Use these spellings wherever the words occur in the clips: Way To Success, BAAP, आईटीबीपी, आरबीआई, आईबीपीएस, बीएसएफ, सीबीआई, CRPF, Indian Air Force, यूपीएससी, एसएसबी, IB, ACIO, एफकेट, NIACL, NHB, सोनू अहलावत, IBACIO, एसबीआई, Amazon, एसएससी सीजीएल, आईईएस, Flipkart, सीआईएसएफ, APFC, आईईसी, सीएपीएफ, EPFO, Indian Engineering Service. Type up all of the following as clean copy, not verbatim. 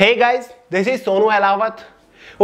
Hey guys, this is सोनू अहलावत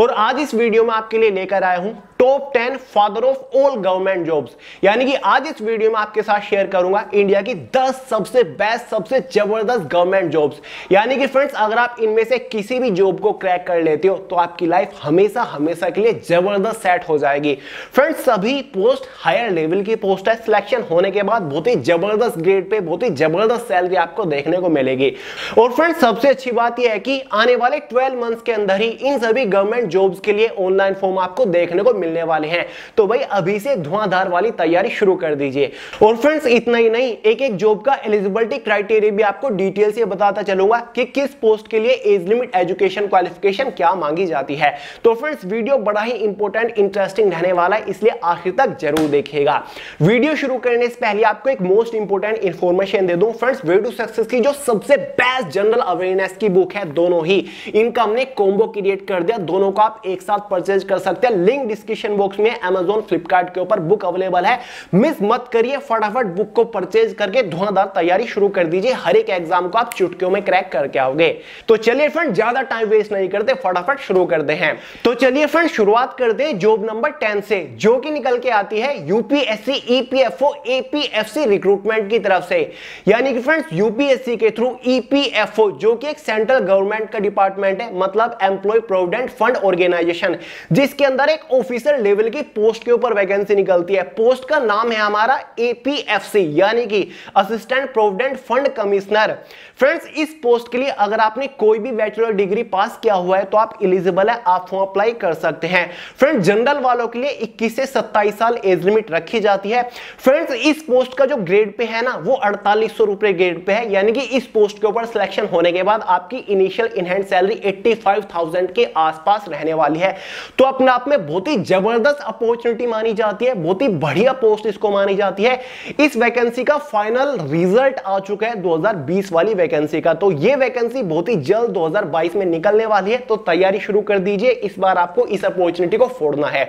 और आज इस वीडियो में आपके लिए लेकर आया हूं top 10 father of all government jobs. यानी कि आज इस वीडियो में आपके साथ शेयर करूंगा इंडिया की 10 सबसे बेस्ट, सबसे जबरदस्त गवर्नमेंट जॉब्स। यानी कि फ्रेंड्स, अगर आप इनमें से किसी भी जॉब को क्रैक कर लेते हो तो आपकी लाइफ हमेशा हमेशा के लिए जबरदस्त सेट हो जाएगी। फ्रेंड्स, सभी पोस्ट हायर लेवल की पोस्ट है। सिलेक्शन होने के बाद बहुत ही जबरदस्त ग्रेड पे बहुत ही जबरदस्त सैलरी आपको देखने को मिलेगी। और फ्रेंड्स, सबसे अच्छी बात यह है कि आने वाले 12 मंथ्स के अंदर ही इन सभी गवर्नमेंट जॉब्स के लिए ऑनलाइन फॉर्म आपको देखने को मिलने वाले हैं। तो भाई अभी से धुआंधार वाली तैयारी शुरू कर दीजिए। और फ्रेंड्स, इतना ही नहीं, एक-एक जॉब का एलिजिबिलिटी क्राइटेरिया भी आपको डिटेल से बताता चलूंगा कि किस पोस्ट के लिए एज लिमिट, एजुकेशन, क्वालिफिकेशन क्या मांगी जाती है। तो फ्रेंड्स, वीडियो बड़ा ही इंपॉर्टेंट, इंटरेस्टिंग रहने वाला है, इसलिए आखिर तक जरूर देखिएगा। वीडियो शुरू करने से पहले आपको एक मोस्ट इंपोर्टेंट इंफॉर्मेशन दे दूं। फ्रेंड्स, वे टू सक्सेस की जो सबसे बेस्ट जनरल अवेयरनेस की बुक है, दोनों ही इनका हमने कॉम्बो क्रिएट कर दिया। दोनों को आप एक साथ परचेज कर सकते हैं। लिंक डिस्क्रिप्शन बॉक्स में Amazon, Flipkart के ऊपर बुक अवेलेबल है। मिस मत करिए, फटाफट बुक को परचेज करके धुआंधार तैयारी शुरू कर दीजिए। हर एक एग्जाम को आप चुटकियों में क्रैक करके आओगे। तो चलिए फ्रेंड्स, ज्यादा टाइम वेस्ट नहीं करते, फटाफट शुरू करते हैं। तो चलिए फ्रेंड्स, शुरुआत करते हैं जॉब नंबर 10 से, जो कि निकल के आती है यूपीएससी, ईपीएफओ, एपीएफसी रिक्रूटमेंट की तरफ से। यानी कि फ्रेंड्स, यूपीएससी के थ्रू ईपीएफओ, जो कि एक सेंट्रल गवर्नमेंट का डिपार्टमेंट है, मतलब एम्प्लॉय प्रोविडेंट फंड ऑर्गेनाइजेशन, जिसके अंदर एक ऑफिसर लेवल की पोस्ट के ऊपर वैकेंसी निकलती है। पोस्ट का नाम है हमारा एपीएफसी, यानी कि assistant provident fund commissioner. Friends, इस पोस्ट के लिए अगर आपने कोई भी बैचलर डिग्री पास किया हुआ है तो आप एलिजिबल है, आप फॉर्म अप्लाई कर सकते हैं। फ्रेंड्स, जनरल वालों के लिए 21 से 27 साल एज लिमिट रखी जाती है। फ्रेंड्स, इस पोस्ट का जो ग्रेड पे है ना, वो 4800 रुपए ग्रेड पे है। यानी कि इस पोस्ट के ऊपर सिलेक्शन होने के बाद आपकी इनिशियल इनहैंड सैलरी 85,000 के आसपास रहने वाली है। तो अपने आप में बहुत ही जबरदस्त अपॉर्चुनिटी मानी जाती है, बहुत ही बढ़िया पोस्ट इसको मानी जाती है। इस वैकेंसी का फाइनल रिजल्ट आ चुका है 2020 वाली वैकेंसी का। तो ये वैकेंसी बहुत ही जल्द 2022 में निकलने वाली है। तो तैयारी शुरू कर दीजिए, इस बार आपको इस अपॉर्चुनिटी को फोड़ना है।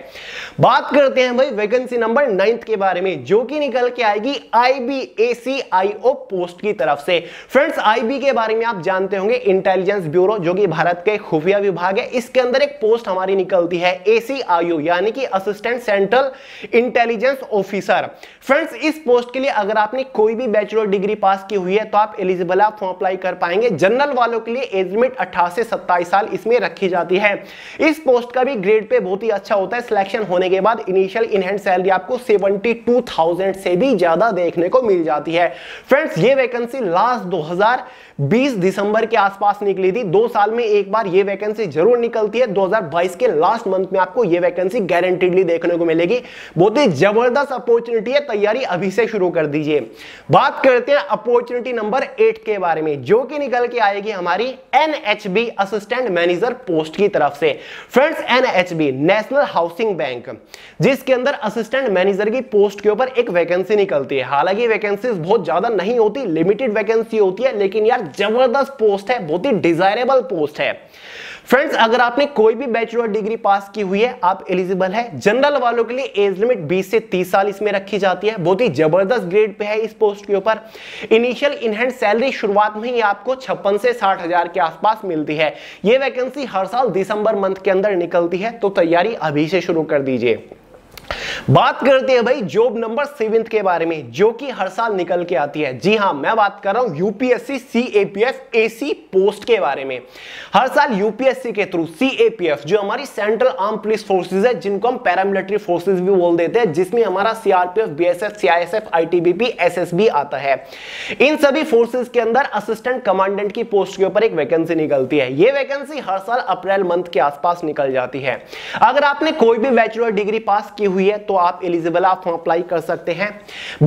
बात करते हैं भाई वैकेंसी नंबर 9 के बारे में, जो कि निकल के आएगी IBACIO पोस्ट की तरफ से। फ्रेंड्स, IB के बारे में आप जानते होंगे, इंटेलिजेंस ब्यूरो, जो कि भारत के खुफिया विभाग है। इसके अंदर एक पोस्ट हमारी निकलती है ACIO, यानी कि assistant central intelligence officer. Friends, इस पोस्ट के लिए अगर आपने कोई भी बैचलर डिग्री पास की हुई है तो आप एलिजिबल, आप फॉर्म अप्लाई कर पाएंगे। जनरल वालों के लिए एज लिमिट 18 से 27 साल इसमें रखी जाती है। इस पोस्ट का भी ग्रेड पे बहुत ही अच्छा होता है। सिलेक्शन होने के बाद इनिशियल इनहैंड सैलरी आपको 72,000 से भी ज्यादा देखने को मिल जाती है। फ्रेंड्स, ये वैकेंसी लास्ट 2020 दिसंबर के आसपास निकली थी। 2 साल में एक बार ये वैकेंसी जरूर निकलती है। 2022 के लास्ट मंथ में आपको ये वैकेंसी गारंटीडली देखने को मिलेगी। बहुत ही जबरदस्त अपॉर्चुनिटी है, तैयारी अभी से शुरू कर दीजिए। बात करते हैं अपॉर्चुनिटी नंबर 8 के बारे में, जो कि निकल के आएगी हमारी NHB असिस्टेंट मैनेजर पोस्ट की तरफ से। Friends, NHB national housing bank, जिसके अंदर असिस्टेंट मैनेजर की पोस्ट के ऊपर एक वैकेंसी निकलती है। हालांकि वैकेंसीज बहुत ज्यादा नहीं होती, लिमिटेड वैकेंसी होती है, लेकिन यार जबरदस्त पोस्ट है, बहुत ही डिजायरेबल पोस्ट है। फ्रेंड्स, अगर आपने कोई भी बैचलर डिग्री पास की हुई है आप एलिजिबल है। जनरल वालों के लिए एज लिमिट 20 से 30 साल इसमें रखी जाती है। बहुत ही जबरदस्त ग्रेड पे है इस पोस्ट के ऊपर। इनिशियल इनहैंड सैलरी शुरुआत में ही आपको 56 से 60,000 के आसपास मिलती है। ये वैकेंसी हर साल दिसंबर मंथ के अंदर निकलती है। तो तैयारी अभी से शुरू कर दीजिए। बात करते हैं भाई जॉब नंबर 7 के बारे में, जो कि हर साल निकल के आती है। जी हां, मैं बात कर रहा हूं यूपीएससी सीएपीएफ एसी पोस्ट के बारे में। हर साल यूपीएससी के थ्रू सीएपीएफ, जो हमारी सेंट्रल आर्म पुलिस फोर्सेज है, जिनको हम पैरामिलिट्री फोर्सेज भी बोल देते हैं, जिसमें हमारा CRPF, बीएसएफ, सीआईएसएफ, आईटीबीपी, एसएसबी आता है। इन सभी फोर्सेज के अंदर असिस्टेंट कमांडेंट की पोस्ट के ऊपर एक वैकेंसी निकलती है। यह वैकेंसी हर साल अप्रैल मंथ के आसपास निकल जाती है। अगर आपने कोई भी बैचलर डिग्री पास की हुई है तो आप एलिजिबल, आप फॉर्म अप्लाई कर सकते हैं।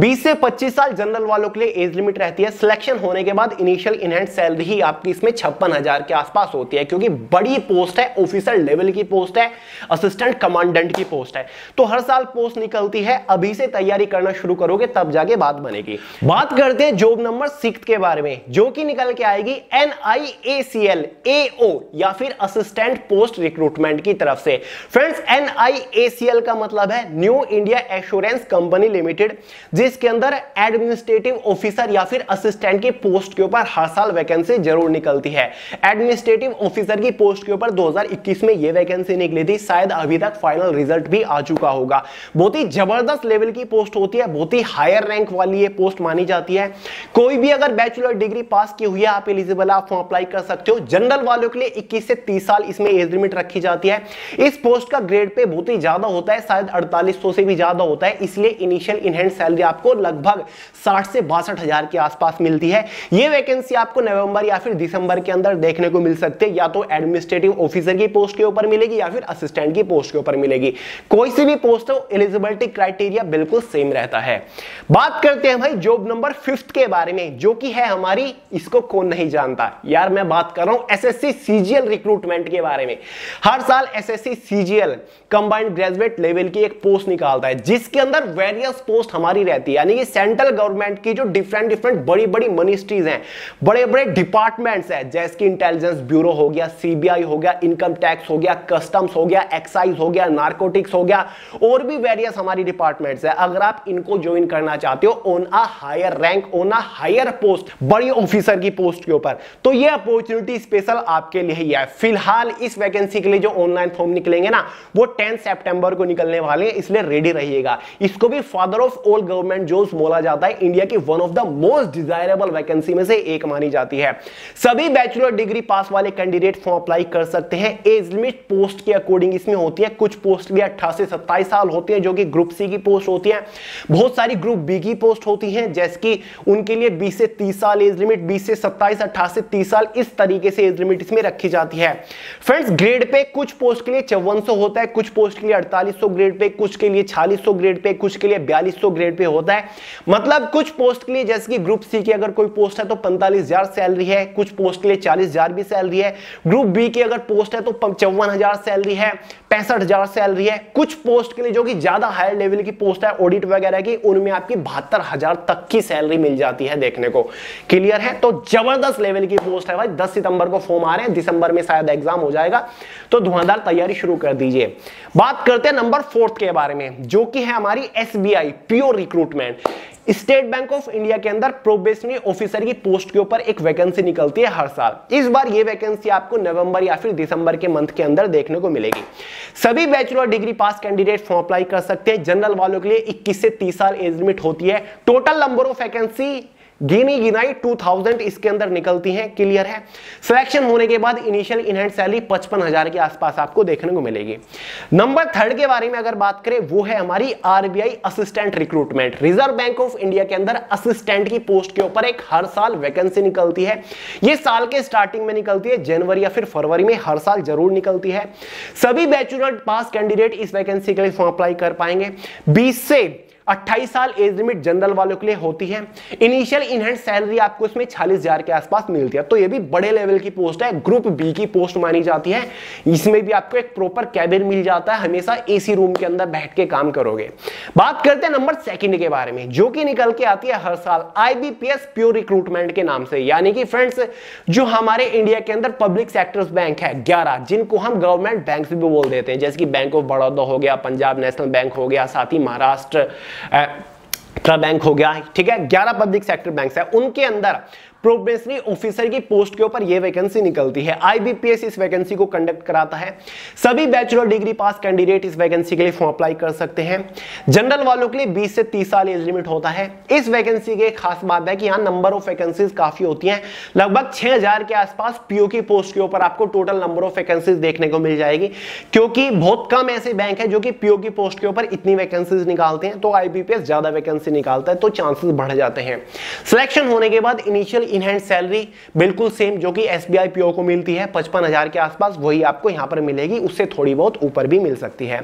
20 से 25 साल जनरल वालों के लिए एज लिमिट रहती है। सिलेक्शन होने के बाद इनिशियल इनहैंड सैलरी ही आपकी इसमें 56,000 के आसपास होती है, क्योंकि बड़ी पोस्ट है, ऑफिसर लेवल की पोस्ट है, असिस्टेंट कमांडेंट की पोस्ट है। तो हर साल पोस्ट निकलती है, अभी से तैयारी करना शुरू करोगे तब जाके बात बनेगी। बात करते हैं जॉब नंबर 6 के बारे में, जो कि निकल के आएगी NIACL AO या फिर असिस्टेंट पोस्ट रिक्रूटमेंट की तरफ से। फ्रेंड्स, NIACL का मतलब है new India assurance company limited, जिसके अंदर एडमिनिस्ट्रेटिव ऑफिसर या फिर असिस्टेंट की पोस्ट के ऊपर हर साल वैकेंसी जरूर निकलती है। एडमिनिस्ट्रेटिव ऑफिसर की पोस्ट के ऊपर 2021 में यह वैकेंसी निकली थी, शायद अभी तक फाइनल रिजल्ट भी आ चुका होगा। बहुत ही जबरदस्त लेवल की पोस्ट होती है, बहुत ही हायर रैंक वाली ये पोस्ट मानी जाती है। कोई भी अगर बैचलर डिग्री पास की हुई है आप एलिजिबल, आप फॉर्म अप्लाई कर सकते हो। जनरल वालों के लिए 21 से 30 साल इसमें एज लिमिट रखी जाती है। इस पोस्ट का ग्रेड पे बहुत ही ज्यादा होता है, शायद 4800 से भी ज्यादा होता है, इसलिए इनिशियल इनहैंड सैलरी आपको लगभग 60 से 62000 के आसपास मिलती है। ये वैकेंसी आपको नवंबर या फिर दिसंबर के अंदर देखने को मिल सकती है, या तो एडमिनिस्ट्रेटिव ऑफिसर की पोस्ट के ऊपर मिलेगी या फिर असिस्टेंट की पोस्ट के ऊपर मिलेगी। कोई सी भी पोस्ट हो, एलिजिबिलिटी क्राइटेरिया बिल्कुल सेम रहता है। बात करते हैं भाई जॉब नंबर 5 के बारे में, जो कि है हमारी, इसको कौन नहीं जानता यार, मैं बात कर रहा हूं एसएससी सीजीएल रिक्रूटमेंट के बारे में। हर साल एसएससी सीजीएल combined graduate level की एक पोस्ट निकालता है, जिसके अंदर वेरियस पोस्ट हमारी रहती है, यानी कि सेंट्रल गवर्नमेंट की जो डिफरेंट बड़ी-बड़ी मिनिस्ट्रीज हैं, बड़े-बड़े डिपार्टमेंट्स हैं, जैसे कि इंटेलिजेंस ब्यूरो हो गया, सीबीआई हो गया, इनकम टैक्स हो गया, कस्टम्स हो गया, एक्साइज हो गया, नार्कोटिक्स हो गया, और भी वेरियस हमारी डिपार्टमेंट्स है। अगर आप इनको ज्वाइन करना चाहते हो on a higher rank, on a higher post, बड़ी ऑफिसर की पोस्ट के ऊपर, तो यह अपॉर्चुनिटी स्पेशल आपके लिए ही है। फिलहाल इस वैकेंसी के लिए जो ऑनलाइन फॉर्म निकलेंगे ना, वो 10 सितंबर को निकलने वाले हैं, इसलिए रेडी रहिएगा। इसको भी father of all government jobs बोला जाता है, इंडिया की one of the most desirable vacancy में से एक मानी जाती है। सभी बैचलर डिग्री पास वाले कैंडिडेट फॉर्म अप्लाई कर सकते हैं। एज लिमिट पोस्ट के अकॉर्डिंग इसमें होती है, कुछ पोस्ट लिए 18 से 27 साल होती है, जो कि ग्रुप सी की पोस्ट होती है, बहुत सारी ग्रुप बी की पोस्ट होती है, जैसे कि उनके लिए 20 से 30 साल एज लिमिट, 20 से 27, 18 से 30 साल, इस तरीके से एज लिमिट इसमें रखी जाती है। फ्रेंड्स ग्रेड पे कुछ पोस्ट के लिए 5400 होता है, कुछ पोस्ट के लिए 4800 ग्रेड पे, कुछ के लिए 4600 ग्रेड पे, कुछ के लिए 4200 ग्रेड पे होता है। मतलब कुछ पोस्ट के लिए, जैसे कि ग्रुप सी की अगर कोई पोस्ट है तो 45000 सैलरी है, कुछ पोस्ट के लिए 40000 भी सैलरी है, ग्रुप बी की अगर पोस्ट है तो 54000 सैलरी है, 65000 सैलरी है। कुछ पोस्ट के लिए जो कि ज्यादा हायर लेवल की पोस्ट है, ऑडिट वगैरह की, उनमें आपकी 72000 तक की सैलरी मिल जाती है देखने को। क्लियर है? तो जबरदस्त लेवल की पोस्ट है भाई। 10 सितंबर को फॉर्म आ रहे हैं, दिसंबर में शायद एग्जाम हो जाएगा, तो धुआंधार तैयारी शुरू कर दीजिए। बात करते हैं नंबर 4 के बारे में, जो कि है हमारी एसबीआई PO recruitment. State bank of India के अंदर प्रोबेशनरी ऑफिसर की पोस्ट के ऊपर एक वैकेंसी निकलती है हर साल। इस बार ये वैकेंसी आपको नवंबर या फिर दिसंबर के मंथ के अंदर देखने को मिलेगी। सभी bachelor degree pass candidate form apply कर सकते हैं। जनरल वालों के लिए 21 से 30 साल एज लिमिट होती है। टोटल नंबर ऑफ वैकेंसी गिनी गिनाई 2000 इसके अंदर निकलती हैं। क्लियर है? सिलेक्शन होने के बाद इनिशियल इनहैंड सैलरी 55000 के आसपास आपको देखने को मिलेगी। नंबर 3 के बारे में अगर बात करें, वो है हमारी आरबीआई assistant recruitment. Reserve bank of India के अंदर असिस्टेंट की पोस्ट के ऊपर एक हर साल वैकेंसी निकलती है। ये साल के स्टार्टिंग में निकलती है, जनवरी या फिर फरवरी में हर साल जरूर निकलती है। सभी बैचलर पास कैंडिडेट इस वैकेंसी के लिए फॉर्म अप्लाई कर पाएंगे। 20 से 28 साल एज लिमिट जनरल वालों के लिए होती है। इनिशियल इनहैंड सैलरी आपको इसमें 46000 के आसपास मिलती है। तो ये भी बड़े लेवल की पोस्ट है, ग्रुप बी की पोस्ट मानी जाती है। इसमें भी आपको एक प्रॉपर कैबिन मिल जाता है, हमेशा एसी रूम के अंदर बैठ के काम करोगे। बात करते हैं नंबर 2 के बारे में, जो कि निकल के आती है हर साल आईबीपीएस प्योर रिक्रूटमेंट के नाम से। यानी कि फ्रेंड्स, जो हमारे इंडिया के अंदर पब्लिक सेक्टर्स बैंक है 11, जिनको हम गवर्नमेंट बैंक भी बोल देते हैं, जैसे कि बैंक ऑफ बड़ौदा हो गया, पंजाब नेशनल बैंक हो गया, साथ ही महाराष्ट्र बैंक हो गया, ठीक है, 11 पब्लिक सेक्टर बैंक्स है, उनके अंदर प्रोबेशनरी ऑफिसर की पोस्ट के ऊपर यह वैकेंसी निकलती है। आईबीपीएस इस वैकेंसी को कंडक्ट कराता है। सभी बैचलर डिग्री पास कैंडिडेट इस वैकेंसी के लिए फॉर्म अप्लाई कर सकते हैं। जनरल वालों के लिए 20 से 30 साल एज लिमिट होता है। इस वैकेंसी की एक खास बात है कि यहाँ नंबर ऑफ वैकेंसीज काफी होती हैं, लगभग 6000 के आसपास पीओ की पोस्ट के ऊपर आपको टोटल नंबर ऑफ वैकेंसीज देखने को मिल जाएगी, क्योंकि बहुत कम ऐसे बैंक है जो कि पीओ की पोस्ट के ऊपर इतनी वैकेंसीज निकालते हैं। तो आईबीपीएस ज्यादा वैकेंसी निकालता है, तो चांसेस बढ़ जाते हैं। सिलेक्शन होने के बाद इनिशियल इन हैंड सैलरी बिल्कुल सेम, जो कि एसबीआई पीओ को मिलती है 55000 के आसपास, वही आपको यहां पर मिलेगी। उससे थोड़ी बहुत ऊपर भी मिल सकती है।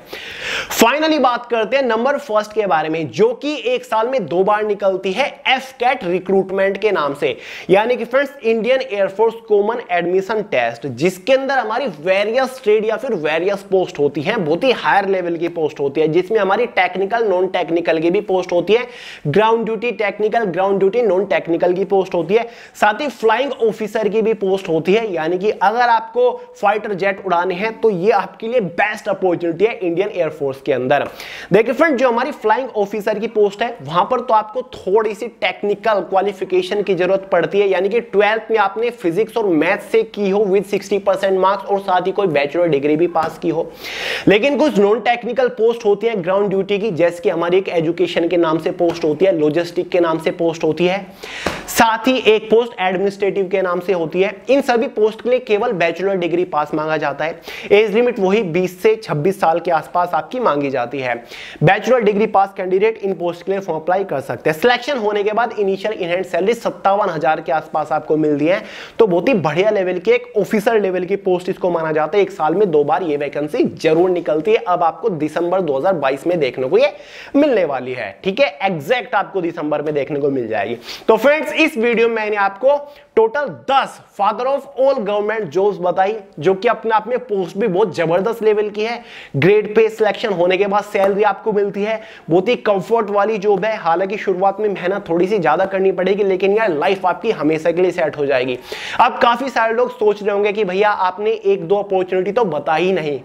फाइनली बात करते हैं नंबर 1 के बारे में, जो कि एक साल में 2 बार निकलती है, एफकेट रिक्रूटमेंट के नाम से। यानी कि friends, Indian air force common admission test, जिसके अंदर हमारी वेरियस ट्रेड या फिर वेरियस पोस्ट होती है, बहुत ही हायर लेवल की पोस्ट होती है, जिसमें हमारी टेक्निकल नॉन टेक्निकल की भी पोस्ट होती है, ground duty technical, ground duty non technical की पोस्ट होती है। साथ ही फ्लाइंग ऑफिसर की भी पोस्ट होती है, यानी कि अगर आपको फाइटर जेट उड़ाने हैं तो ये आपके लिए बेस्ट अपॉर्चुनिटी है इंडियन एयरफोर्स के अंदर। देखिए फ्रेंड, जो हमारी फ्लाइंग ऑफिसर की पोस्ट है वहां पर तो आपको थोड़ी सी टेक्निकल क्वालिफिकेशन की जरूरत पड़ती है, यानी कि 12th में आपने फिजिक्स और मैथ्स से की हो विद 60% मार्क्स और साथ ही कोई बैचलर डिग्री भी पास की हो। लेकिन कुछ नॉन टेक्निकल पोस्ट होती है ग्राउंड ड्यूटी की, जैसे कि हमारी एक एजुकेशन के नाम से पोस्ट होती है, लॉजिस्टिक के नाम से पोस्ट होती है, साथ ही एक पोस्ट एडमिनिस्ट्रेटिव के नाम से होती है। इन सभी पोस्ट के लिए केवल बैचलर डिग्री पास मांगा जाता है। एज लिमिट वही 20 से 26 साल के आसपास आपकी मांगी जाती है। बैचलर डिग्री पास कैंडिडेट इन पोस्ट के लिए फॉर्म अप्लाई कर सकते हैं। सिलेक्शन होने के बाद इनिशियल इनहैंड सैलरी 57,000 के आसपास आपको मिलती है, तो बहुत ही बढ़िया लेवल की एक ऑफिसर लेवल की पोस्ट इसको माना जाता है। एक साल में 2 बार ये वैकेंसी जरूर निकलती है। अब आपको दिसंबर 2022 में देखने को ये मिलने वाली है, ठीक है, एग्जैक्ट आपको दिसंबर में देखने को मिल जाएगी। तो फ्रेंड्स, इस वीडियो में मैंने आपको total 10 father of all government jobs बताई, जो कि अपने आप में पोस्ट भी बहुत जबरदस्त लेवल की है। ग्रेड पे सिलेक्शन होने के बाद सैलरी आपको मिलती है, बहुत ही कंफर्ट वाली जॉब है। हालांकि शुरुआत में मेहनत थोड़ी सी ज्यादा करनी पड़ेगी, लेकिन यार लाइफ आपकी हमेशा के लिए सेट हो जाएगी। अब काफी सारे लोग सोच रहे होंगे कि भैया आपने 1-2 अपॉर्चुनिटी तो बता ही नहीं।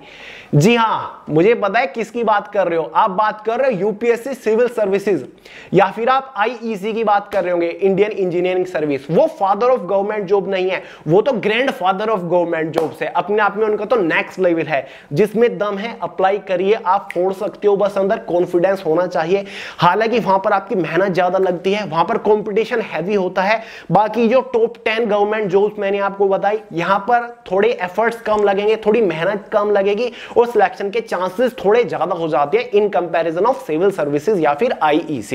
जी हाँ, मुझे पता है किसकी बात कर रहे हो। आप बात कर रहे हो यूपीएससी सिविल सर्विसेज, या फिर आप आईईसी की बात कर रहे होंगे, इंडियन इंजीनियरिंग सर्विस। वो फादर ऑफ गवर्नमेंट जॉब नहीं है, वो तो grand father of government jobs है। अपने आप में उनका तो नेक्स्ट लेवल है, जिसमें दम है। अप्लाई करिए, आप फोड़ सकते हो, बस अंदर कॉन्फिडेंस होना चाहिए। हालांकि वहां पर आपकी मेहनत ज्यादा लगती है, वहां पर कॉम्पिटिशन हैवी होता है। बाकी जो टॉप 10 गवर्नमेंट जॉब्स मैंने आपको बताई, यहाँ पर थोड़े एफर्ट्स कम लगेंगे, थोड़ी मेहनत कम लगेगी और सिलेक्शन के चांसेस थोड़े ज्यादा हो जाते हैं in comparison of civil services या फिर आईईएस।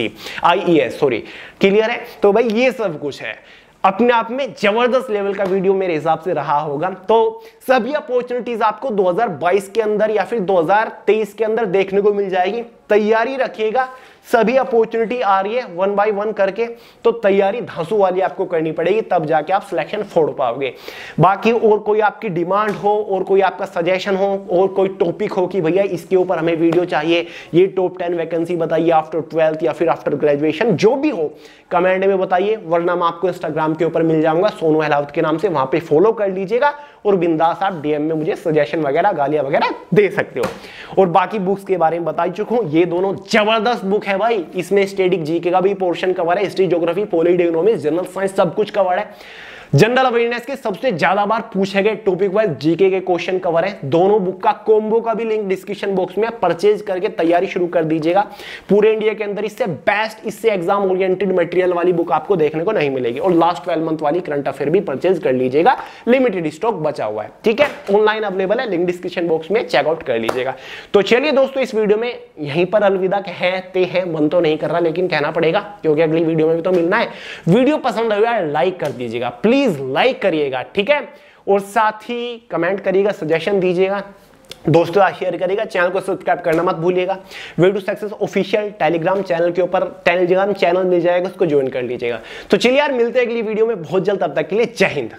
क्लियर है? तो भाई ये सब कुछ है, अपने आप में जबरदस्त लेवल का वीडियो मेरे हिसाब से रहा होगा। तो सभी अपॉर्चुनिटीज आपको 2022 के अंदर या फिर 2023 के अंदर देखने को मिल जाएगी। तैयारी रखिएगा, सभी अपॉर्चुनिटी आ रही है 1 by 1 करके, तो तैयारी धांसू वाली आपको करनी पड़ेगी, तब जाके आप सिलेक्शन फोड़ पाओगे। बाकी और कोई आपकी डिमांड हो और कोई आपका सजेशन हो और कोई टॉपिक हो कि भैया इसके ऊपर हमें वीडियो चाहिए, ये टॉप 10 वैकेंसी बताइए आफ्टर 12th या फिर आफ्टर ग्रेजुएशन, जो भी हो कमेंट में बताइए। वरना मैं आपको इंस्टाग्राम के ऊपर मिल जाऊंगा सोनू अहलावत के नाम से, वहां पर फॉलो कर लीजिएगा और बिंदास आप डीएम में मुझे सजेशन वगैरह गालियां वगैरह दे सकते हो। और बाकी बुक्स के बारे में बता चुका हूँ, ये दोनों जबरदस्त बुक है भाई। इसमें स्टैटिक जीके का भी पोर्शन कवर है, history, geography, polity, economics, general science सब कुछ कवर है। जनरल अवेयरनेस के सबसे ज्यादा बार पूछे गए टॉपिक वाइज जीके के क्वेश्चन कवर है। दोनों बुक का कॉम्बो का भी लिंक डिस्क्रिप्शन बॉक्स में, परचेज करके तैयारी शुरू कर दीजिएगा। पूरे इंडिया के अंदर इससे बेस्ट, इससे एग्जाम ओरिएंटेड मटेरियल वाली बुक आपको देखने को नहीं मिलेगी। और लास्ट 12 मंथ वाली करंट अफेयर भी परचेज कर लीजिएगा, लिमिटेड स्टॉक बचा हुआ है, ठीक है, ऑनलाइन अवेलेबल है, लिंक डिस्क्रिप्शन बॉक्स में चेकआउट कर लीजिएगा। तो चलिए दोस्तों, इस वीडियो में यहीं पर अलविदा कहते हैं, मन तो नहीं कर रहा लेकिन कहना पड़ेगा क्योंकि अगली वीडियो में भी तो मिलना है। वीडियो पसंद आया लाइक कर दीजिएगा, प्लीज लाइक करिएगा, ठीक है, और साथ ही कमेंट करिएगा, सजेशन दीजिएगा, दोस्तों आज शेयर करिएगा, चैनल को सब्सक्राइब करना मत भूलिएगा। Way to success official Telegram channel के ऊपर टेलीग्राम चैनल मिल जाएगा, उसको ज्वाइन कर लीजिएगा। तो चलिए यार, मिलते हैं अगली वीडियो में बहुत जल्द, तब तक के लिए जय हिंद।